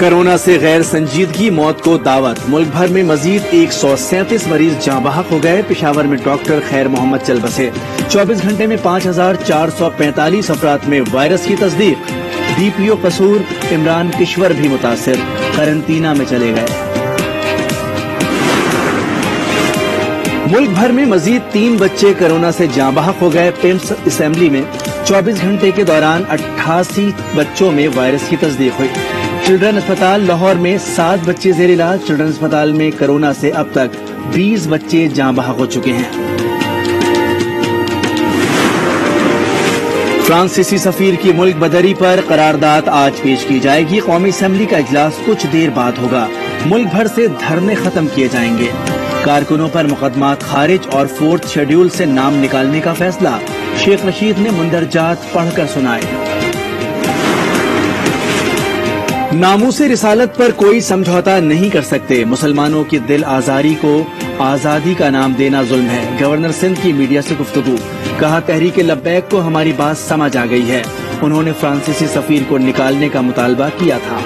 Corona से गैर संजीदगी मौत को दावत। मुल्क भर में मजीद 137 मरीज जाँ बहक हो गए। पेशावर में डॉक्टर खैर मोहम्मद चल बसे। 24 घंटे में 5445 अफराद में वायरस की तस्दीक। DPO कसूर इमरान किश्वर भी मुतासिर, करंटीना में चले गए। मुल्क भर में मजीद 3 बच्चे कोरोना से जाँ बहक हो गए। पिम्स असेंबली में 24 घंटे के दौरान 88 बच्चों में वायरस की तस्दीक हुई। चिल्ड्रन अस्पताल लाहौर में 7 बच्चे जेर इलाज। चिल्ड्रन अस्पताल में कोरोना से अब तक 20 बच्चे जाँ बहक हो चुके हैं। फ्रांसीसी सफीर की मुल्क बदरी पर करारदाद आज पेश की जाएगी। कौमी असेंबली का इजलास कुछ देर बाद होगा। मुल्क भर से धरने खत्म किए जाएंगे। कारकुनों पर मुकदमा खारिज और 4th शेड्यूल से नाम निकालने का फैसला। शेख रशीद ने मुंदरजात पढ़कर सुनाए। नामूसे रिसालत पर कोई समझौता नहीं कर सकते। मुसलमानों की दिल आजारी को आजादी का नाम देना जुल्म है। गवर्नर सिंध की मीडिया से गुफ्तगू। कहा तहरीक-ए-लब्बैक को हमारी बात समझ आ गई है। उन्होंने फ्रांसीसी सफीर को निकालने का मुतालबा किया था।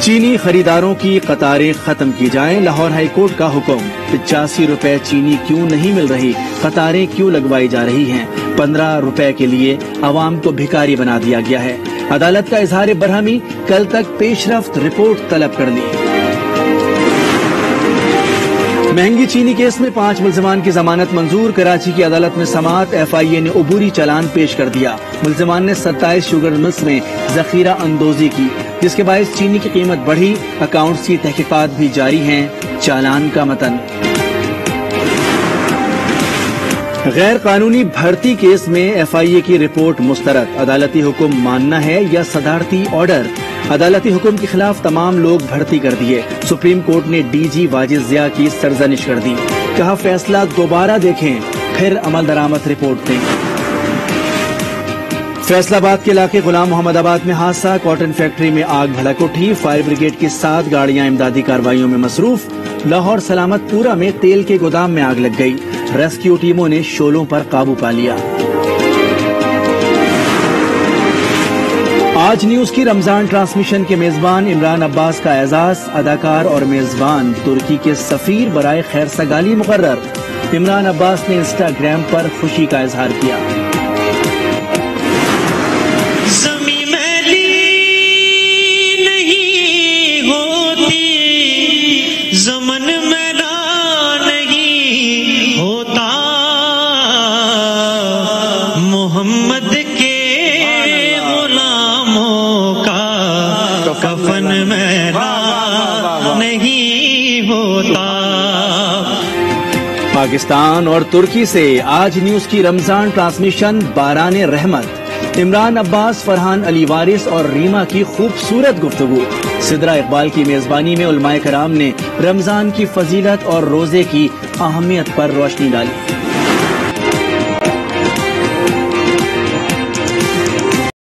चीनी खरीदारों की कतारें खत्म की जाएं। लाहौर हाई कोर्ट का हुक्म। 85 रुपए चीनी क्यों नहीं मिल रही, कतारें क्यों लगवाई जा रही हैं। 15 रुपए के लिए आवाम को भिखारी बना दिया गया है। अदालत का इजहार बरहमी। कल तक पेशरफ्त रिपोर्ट तलब कर ली। महंगी चीनी केस में 5 मुल्जमान की जमानत मंजूर। कराची की अदालत में समाअत। FIA ने अबूरी चालान पेश कर दिया। मुल्जमान ने 27 शुगर मिल्स में जखीरा अंदोजी की, जिसके बायस चीनी की कीमत बढ़ी। अकाउंट्स की तहकीकात भी जारी हैं। चालान का मतन। गैर कानूनी भर्ती केस में FIA की रिपोर्ट मुस्तरद। अदालती हुक्म मानना है या सदारती ऑर्डर। अदालती हुक्म के खिलाफ तमाम लोग भर्ती कर दिए। सुप्रीम कोर्ट ने DG वाजिदिया की सरजनिश कर दी। कहा फैसला दोबारा देखें, फिर अमल दरामद रिपोर्ट दें। फैसलाबाद के इलाके गुलाम मोहम्मदाबाद में हादसा। कॉटन फैक्ट्री में आग भड़क उठी। फायर ब्रिगेड की 7 गाड़ियां इमदादी कार्रवाइयों में मसरूफ। लाहौर सलामतपुरा में तेल के गोदाम में आग लग गई। रेस्क्यू टीमों ने शोलों पर काबू पा लिया। आज न्यूज की रमजान ट्रांसमिशन के मेजबान इमरान अब्बास का एजाज। अदाकार और मेजबान तुर्की के सफीर बराए खैर सगाली मुकर्रर। इमरान अब्बास ने इंस्टाग्राम पर खुशी का इजहार किया। पाकिस्तान और तुर्की से आज न्यूज की रमजान ट्रांसमिशन बाराने रहमत। इमरान अब्बास, फरहान अली वारिस और रीमा की खूबसूरत गुफ्तगू। सिदरा इकबाल की मेजबानी में उलमाए कराम ने रमजान की फजीलत और रोजे की अहमियत पर रोशनी डाली।